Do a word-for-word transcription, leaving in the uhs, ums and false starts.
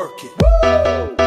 work it. Woo!